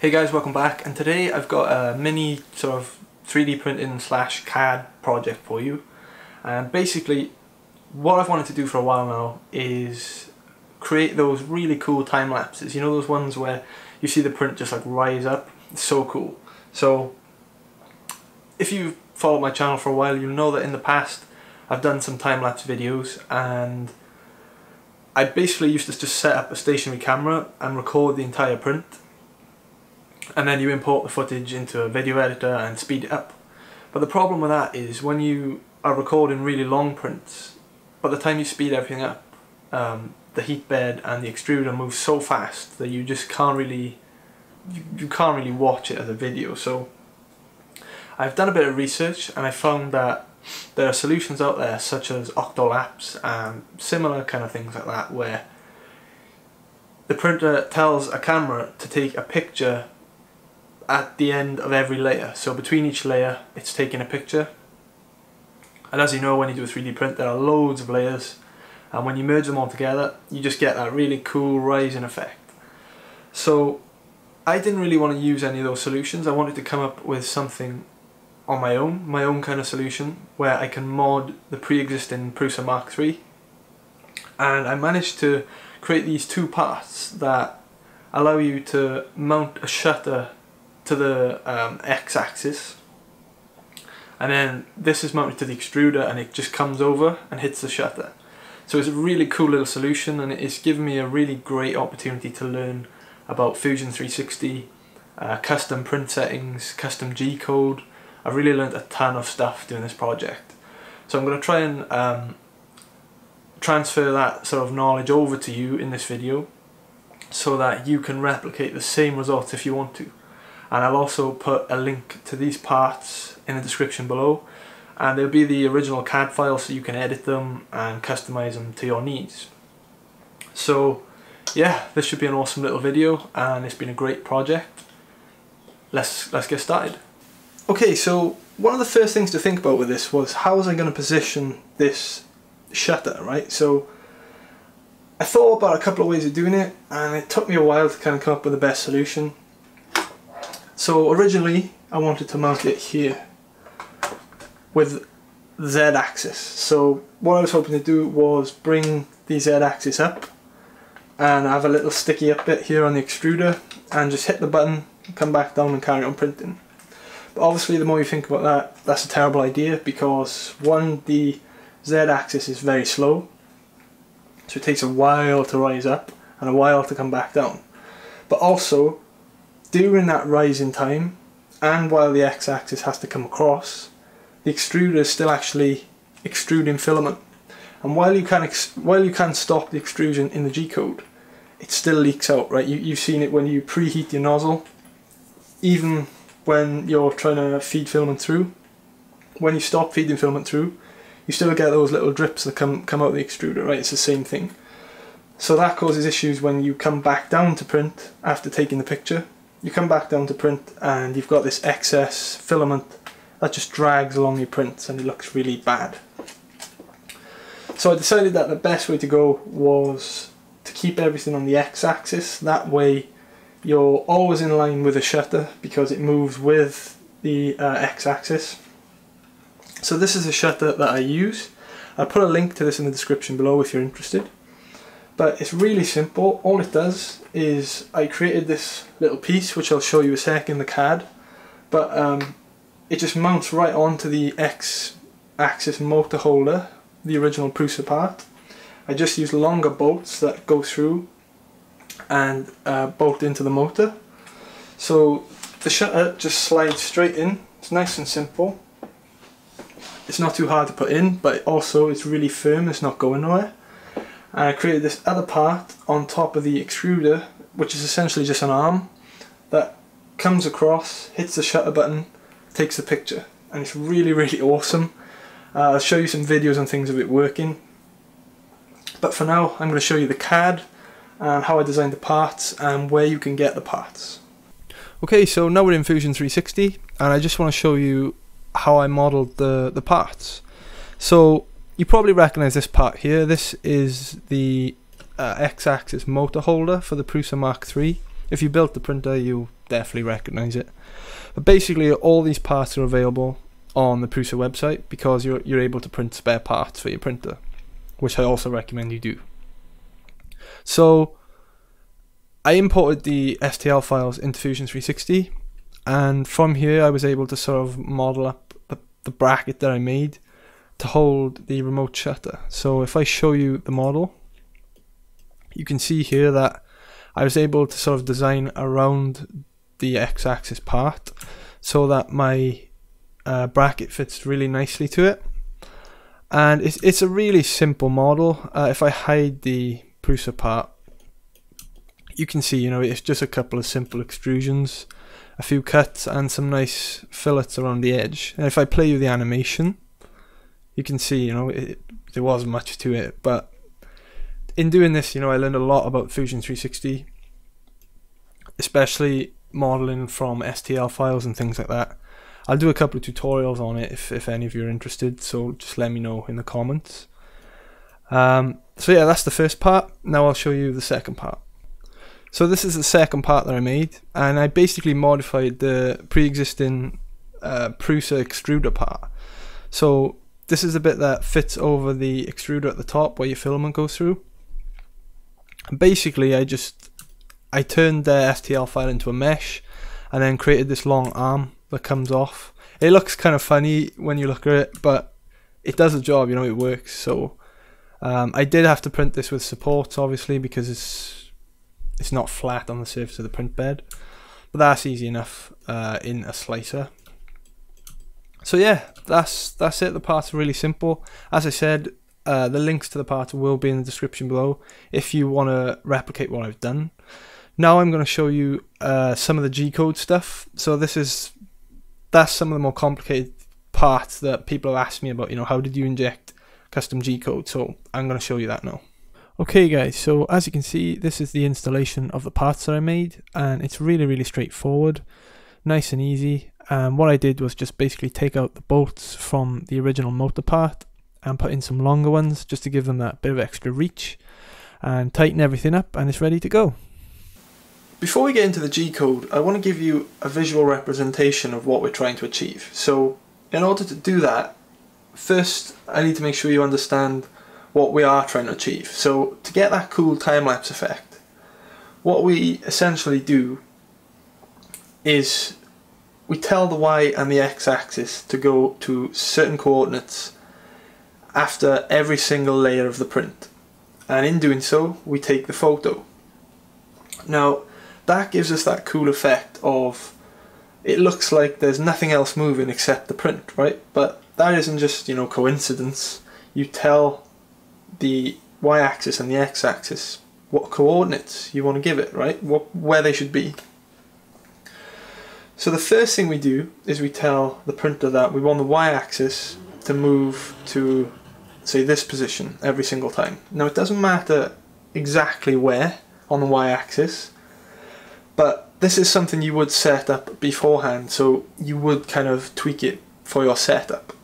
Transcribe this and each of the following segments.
Hey guys, welcome back, and today I've got a mini sort of 3D printing slash CAD project for you. And basically what I've wanted to do for a while now is create those really cool time lapses, you know, those ones where you see the print just like rise up. It's so cool. So if you've followed my channel for a while, you'll know that in the past I've done some time lapse videos, and I basically used to just set up a stationary camera and record the entire print, and then you import the footage into a video editor and speed it up. But the problem with that is when you are recording really long prints, by the time you speed everything up, the heat bed and the extruder move so fast that you just can't really you can't really watch it as a video. So I've done a bit of research, and I found that there are solutions out there such as Octolapse and similar kind of things like that, where the printer tells a camera to take a picture at the end of every layer. So between each layer it's taking a picture, and as you know, when you do a 3D print there are loads of layers, and when you merge them all together you just get that really cool rising effect. So I didn't really want to use any of those solutions. I wanted to come up with something on my own kind of solution where I can mod the pre-existing Prusa Mark III, and I managed to create these two parts that allow you to mount a shutter to the x-axis, and then this is mounted to the extruder and it just comes over and hits the shutter. So it's a really cool little solution, and it's given me a really great opportunity to learn about Fusion 360, custom print settings, custom g-code. I've really learned a ton of stuff doing this project, so I'm going to try and transfer that sort of knowledge over to you in this video so that you can replicate the same results if you want to. And I'll also put a link to these parts in the description below, and they'll be the original CAD files so you can edit them and customize them to your needs. So yeah, this should be an awesome little video, and it's been a great project. Let's get started. Okay, so one of the first things to think about with this was how was I going to position this shutter, right? So I thought about a couple of ways of doing it, and it took me a while to kind of come up with the best solution. So originally I wanted to mount it here with z-axis. So what I was hoping to do was bring the z-axis up and have a little sticky up bit here on the extruder and just hit the button, come back down and carry on printing. But obviously the more you think about that, that's a terrible idea, because one, the z-axis is very slow, so it takes a while to rise up and a while to come back down. But also during that rise in time, and while the x-axis has to come across, the extruder is still actually extruding filament. And while you can stop the extrusion in the G-code, it still leaks out, right? You've seen it when you preheat your nozzle, even when you're trying to feed filament through. When you stop feeding filament through, you still get those little drips that come out of the extruder, right? It's the same thing. So that causes issues when you come back down to print after taking the picture. You come back down to print and you've got this excess filament that just drags along your prints, and it looks really bad. So I decided that the best way to go was to keep everything on the x-axis. That way you're always in line with the shutter because it moves with the x-axis. So this is a shutter that I use. I'll put a link to this in the description below if you're interested. But it's really simple. All it does is I created this little piece, which I'll show you a sec in the CAD, but it just mounts right onto the X-axis motor holder, the original Prusa part. I just use longer bolts that go through and bolt into the motor. So the shutter just slides straight in. It's nice and simple. It's not too hard to put in, but also it's really firm. It's not going nowhere. And I created this other part on top of the extruder, which is essentially just an arm that comes across, hits the shutter button, takes the picture, and it's really, really awesome. I'll show you some videos and things of it working, but for now I'm going to show you the CAD and how I designed the parts and where you can get the parts. Okay, so now we're in Fusion 360, and I just want to show you how I modeled the parts. So you probably recognize this part here. This is the x-axis motor holder for the Prusa Mark III. if you built the printer, you definitely recognize it. But basically, all these parts are available on the Prusa website because you're able to print spare parts for your printer, which I also recommend you do. So I imported the STL files into Fusion 360, and from here I was able to sort of model up the bracket that I made to hold the remote shutter. So if I show you the model, you can see here that I was able to sort of design around the x-axis part so that my bracket fits really nicely to it. And it's a really simple model. If I hide the Prusa part, you can see, you know, it's just a couple of simple extrusions, a few cuts and some nice fillets around the edge. And if I play you the animation, you can see, you know, there wasn't much to it, but in doing this, you know, I learned a lot about Fusion 360, especially modeling from STL files and things like that. I'll do a couple of tutorials on it if any of you are interested, so just let me know in the comments. So yeah, that's the first part. Now I'll show you the second part. So this is the second part that I made, and I basically modified the pre-existing Prusa extruder part. So this is the bit that fits over the extruder at the top where your filament goes through. And basically I turned the STL file into a mesh and then created this long arm that comes off. It looks kind of funny when you look at it, but it does the job, you know, it works. So I did have to print this with supports, obviously, because it's not flat on the surface of the print bed, but that's easy enough in a slicer. So yeah, that's it. The parts are really simple. As I said, the links to the parts will be in the description below if you want to replicate what I've done. Now I'm going to show you some of the G-code stuff. So that's some of the more complicated parts that people have asked me about, you know, how did you inject custom G-code? So I'm going to show you that now. Okay guys, so as you can see, this is the installation of the parts that I made, and it's really straightforward, nice and easy. And what I did was just basically take out the bolts from the original motor part and put in some longer ones just to give them that bit of extra reach, and tighten everything up, and it's ready to go. Before we get into the G-code, I want to give you a visual representation of what we're trying to achieve. So in order to do that, first I need to make sure you understand what we are trying to achieve. So to get that cool time-lapse effect, what we essentially do is we tell the Y and the X axis to go to certain coordinates after every single layer of the print, and in doing so we take the photo. Now that gives us that cool effect of it looks like there's nothing else moving except the print, right? But that isn't just, you know, coincidence. You tell the y-axis and the x-axis what coordinates you want to give it, right? Where they should be. So the first thing we do is we tell the printer that we want the y-axis to move to, say, this position every single time. Now it doesn't matter exactly where on the y-axis, but this is something you would set up beforehand, so you would kind of tweak it for your setup.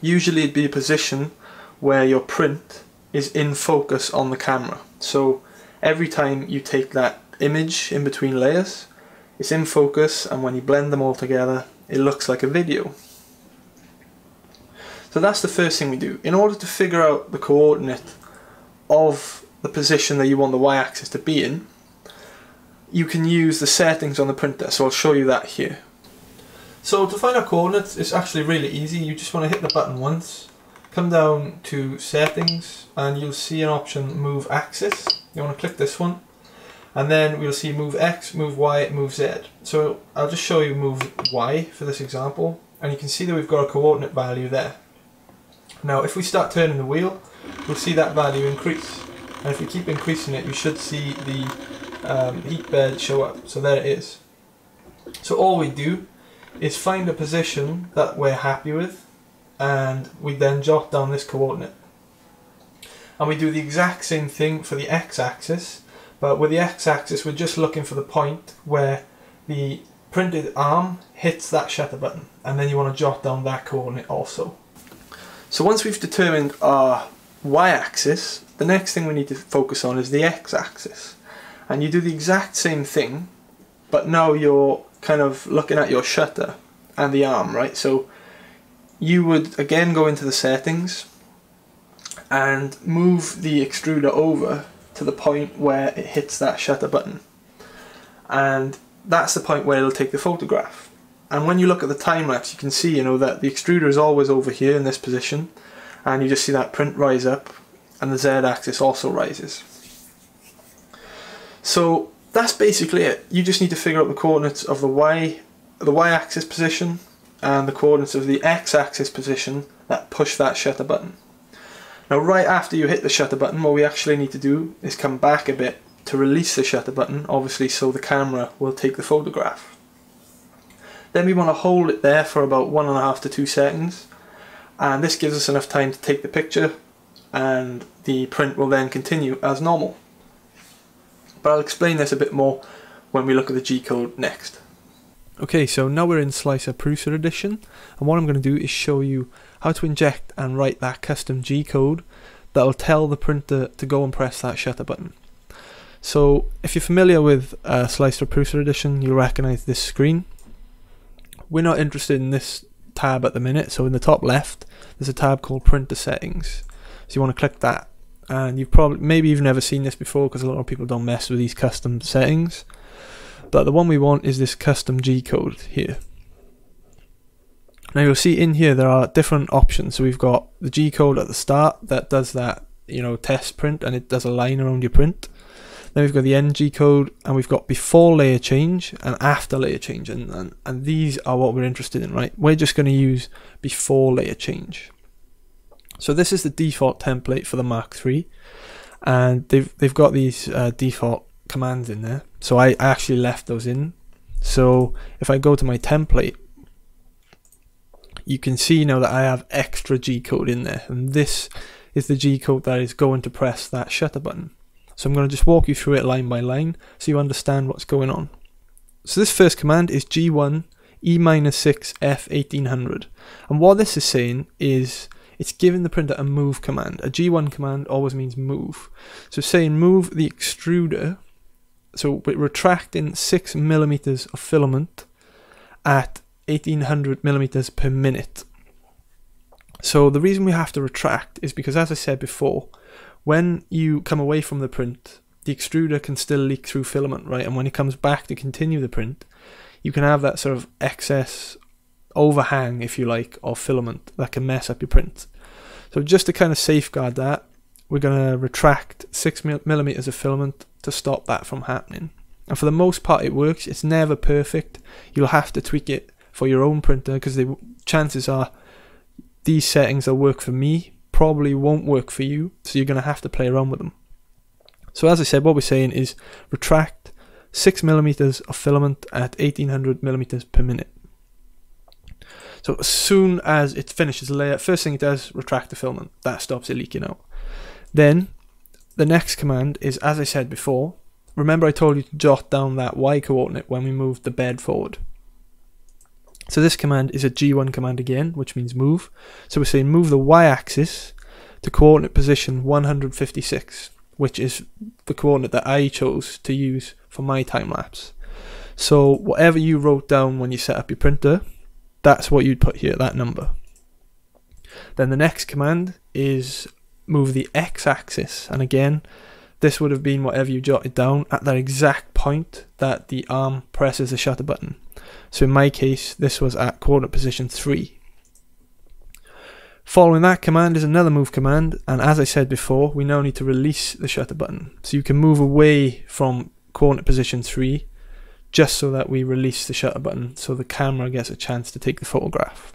Usually it'd be a position where your print is in focus on the camera. So every time you take that image in between layers, it's in focus, and when you blend them all together, it looks like a video. So that's the first thing we do. In order to figure out the coordinate of the position that you want the y-axis to be in, you can use the settings on the printer, so I'll show you that here. So to find our coordinates, it's actually really easy. You just want to hit the button once, come down to settings, and you'll see an option, move axis. You want to click this one, and then we'll see move X, move Y, move Z. So I'll just show you move Y for this example, and you can see that we've got a coordinate value there. Now if we start turning the wheel, we'll see that value increase, and if we keep increasing it, you should see the heat bed show up. So there it is. So all we do is find a position that we're happy with, and we then jot down this coordinate. And we do the exact same thing for the x-axis, but with the x-axis we're just looking for the point where the printed arm hits that shutter button, and then you want to jot down that coordinate also. So once we've determined our y-axis, the next thing we need to focus on is the x-axis, and you do the exact same thing, but now you're kind of looking at your shutter and the arm, right? So you would again go into the settings and move the extruder over to the point where it hits that shutter button, and that's the point where it'll take the photograph. And when you look at the time lapse, you can see, you know, that the extruder is always over here in this position, and you just see that print rise up and the z-axis also rises. So that's basically it. You just need to figure out the coordinates of the y-axis position and the coordinates of the x-axis position that push that shutter button. Now, right after you hit the shutter button, what we actually need to do is come back a bit to release the shutter button, obviously, so the camera will take the photograph. Then we want to hold it there for about 1.5 to 2 seconds, and this gives us enough time to take the picture, and the print will then continue as normal. But I'll explain this a bit more when we look at the G-code next. Okay, so now we're in Slicer Prusa edition, and what I'm going to do is show you how to inject and write that custom G-code that'll tell the printer to go and press that shutter button. So if you're familiar with Slicer Prusa edition, you'll recognize this screen. We're not interested in this tab at the minute, so in the top left there's a tab called Printer Settings. So you want to click that, and you've probably, maybe you've never seen this before because a lot of people don't mess with these custom settings. But the one we want is this custom G-code here. Now you'll see in here there are different options. So we've got the G-code at the start that does that, you know, test print, and it does a line around your print. Then we've got the end G-code, and we've got before layer change and after layer change, and these are what we're interested in, right? We're just going to use before layer change. So this is the default template for the Mark III, and they've got these default commands in there. So I actually left those in. So if I go to my template, you can see now that I have extra G-code in there, and this is the G-code that is going to press that shutter button. So I'm going to just walk you through it line by line so you understand what's going on. So this first command is G1 E-6 F1800, and what this is saying is it's giving the printer a move command. A G1 command always means move. So saying move the extruder, so we're retracting 6 millimeters of filament at 1800 millimeters per minute. So the reason we have to retract is because, as I said before, when you come away from the print, the extruder can still leak through filament, right? And when it comes back to continue the print, you can have that sort of excess overhang, if you like, of filament that can mess up your print. So just to kind of safeguard that, we're going to retract 6 millimeters of filament to stop that from happening. And for the most part it works. It's never perfect. You'll have to tweak it for your own printer, because the chances are these settings that work for me probably won't work for you, so you're going to have to play around with them. So as I said, what we're saying is retract 6 millimeters of filament at 1800 millimeters per minute. So as soon as it finishes the layer, first thing it does, retract the filament. That stops it leaking out. Then the next command is, as I said before, remember I told you to jot down that Y coordinate when we moved the bed forward. So this command is a G1 command again, which means move. So we're saying move the Y axis to coordinate position 156, which is the coordinate that I chose to use for my time lapse. So whatever you wrote down when you set up your printer, that's what you'd put here, that number. Then the next command is move the x-axis, and again this would have been whatever you jotted down at that exact point that the arm presses the shutter button. So in my case this was at coordinate position 3. Following that command is another move command, and as I said before, we now need to release the shutter button. So you can move away from coordinate position 3 just so that we release the shutter button so the camera gets a chance to take the photograph.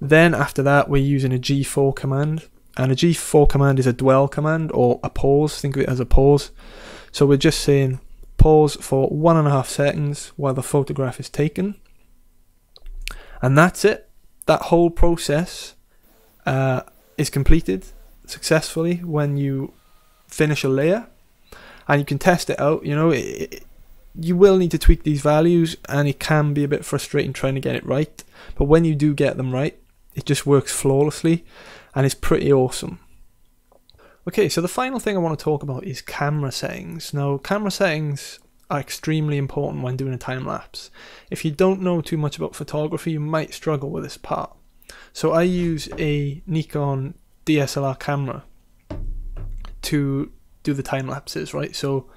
Then after that we're using a G4 command, and a G4 command is a dwell command, or a pause. Think of it as a pause. So we're just saying pause for 1.5 seconds while the photograph is taken, and that's it. That whole process is completed successfully when you finish a layer, and you can test it out. You know, you will need to tweak these values, and it can be a bit frustrating trying to get it right, but when you do get them right, it just works flawlessly, and it's pretty awesome. Okay, so the final thing I want to talk about is camera settings. Now, camera settings are extremely important when doing a time lapse. If you don't know too much about photography, you might struggle with this part. So I use a Nikon DSLR camera to do the time lapses, right? So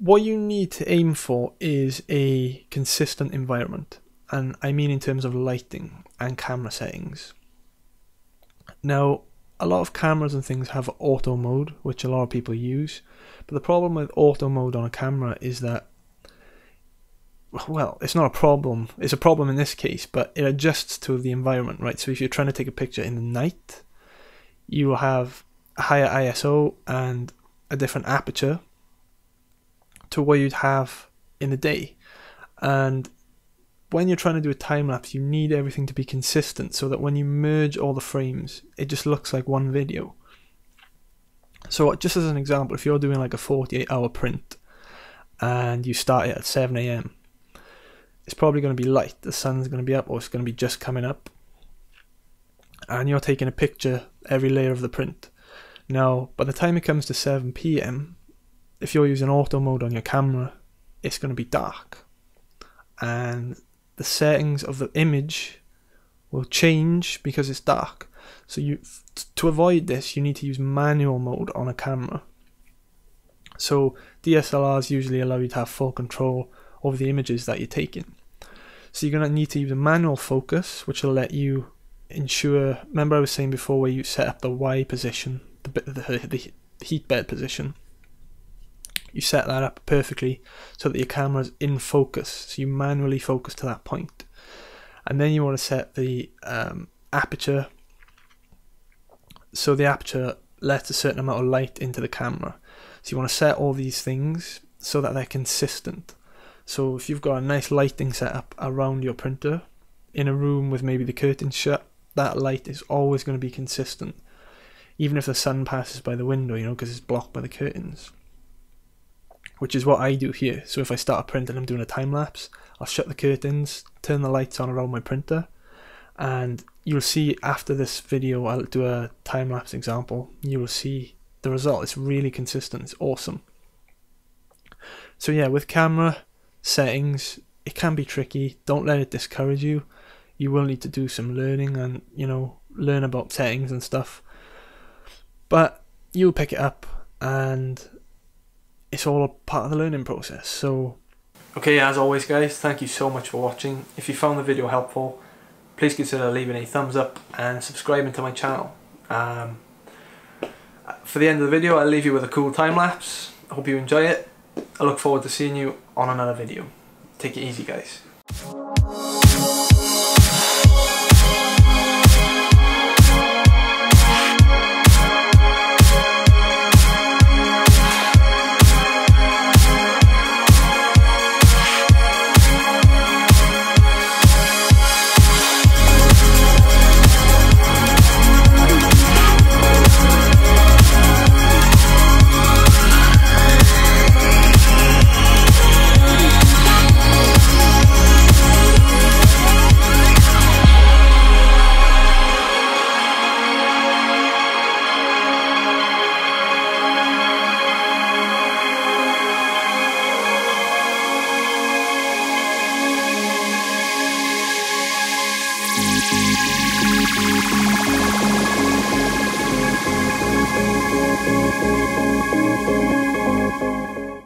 what you need to aim for is a consistent environment, and I mean in terms of lighting and camera settings. Now, a lot of cameras and things have auto mode, which a lot of people use, but the problem with auto mode on a camera is that, well, it's not a problem, it's a problem in this case, but it adjusts to the environment, right? So if you're trying to take a picture in the night, you will have a higher ISO and a different aperture to what you'd have in the day. And when you're trying to do a time lapse, you need everything to be consistent so that when you merge all the frames, it just looks like one video. So just as an example, if you're doing like a 48-hour print and you start it at 7 AM, it's probably going to be light, the sun's going to be up, or it's going to be just coming up, and you're taking a picture every layer of the print. Now, by the time it comes to 7 PM, if you're using auto mode on your camera, it's going to be dark, and the settings of the image will change because it's dark. So to avoid this, you need to use manual mode on a camera. So DSLRs usually allow you to have full control over the images that you're taking. So you're going to need to use a manual focus, which will let you ensure, remember I was saying before where you set up the Y position, the heat bed position. You set that up perfectly so that your camera is in focus, so you manually focus to that point. And then you want to set the aperture, so the aperture lets a certain amount of light into the camera. So you want to set all these things so that they're consistent. So if you've got a nice lighting setup around your printer in a room with maybe the curtains shut, that light is always going to be consistent, even if the sun passes by the window, you know, because it's blocked by the curtains, which is what I do here. So if I start a print and I'm doing a time lapse, I'll shut the curtains, turn the lights on around my printer, and you'll see after this video, I'll do a time lapse example, you will see the result. It's really consistent, it's awesome. So yeah, with camera settings, it can be tricky. Don't let it discourage you. You will need to do some learning and, you know, learn about settings and stuff, but you'll pick it up, and it's all a part of the learning process. So okay, as always guys, thank you so much for watching. If you found the video helpful, please consider leaving a thumbs up and subscribing to my channel. For the end of the video, I'll leave you with a cool time lapse. I hope you enjoy it. I look forward to seeing you on another video. Take it easy guys.